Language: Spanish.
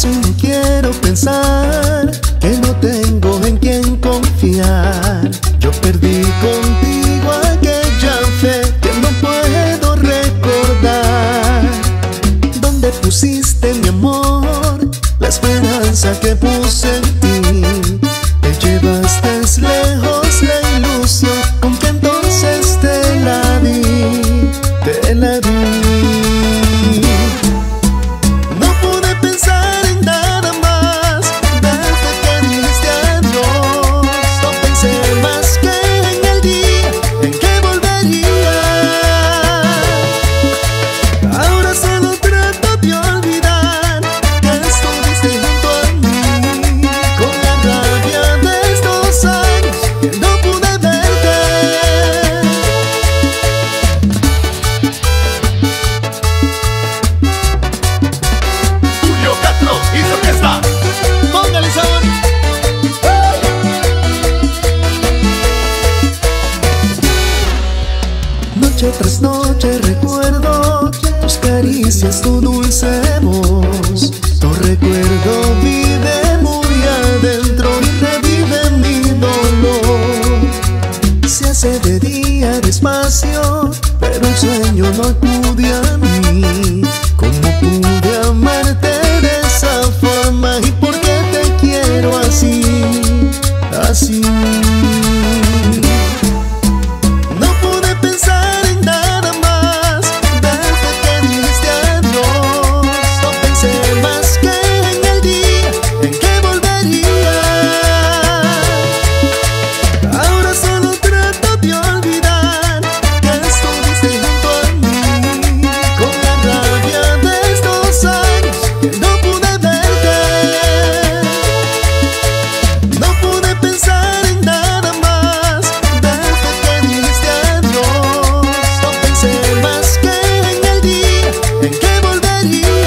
sin quiero pensar que no tengo en quien confiar. Yo perdí contigo aquella fe que no puedo recordar. ¿Dónde pusiste, mi amor, la esperanza que puse en ti? Te llevaste lejos la ilusión con que entonces te la di, te la di. Noche tras noche recuerdo tus caricias, tu dulce voz. Tu recuerdo vive muy adentro y revive mi dolor. Se hace de día despacio, pero el sueño no acude a mí. ¿Cómo pude amarte de esa forma y por qué te quiero así, así? ¿En qué volvería?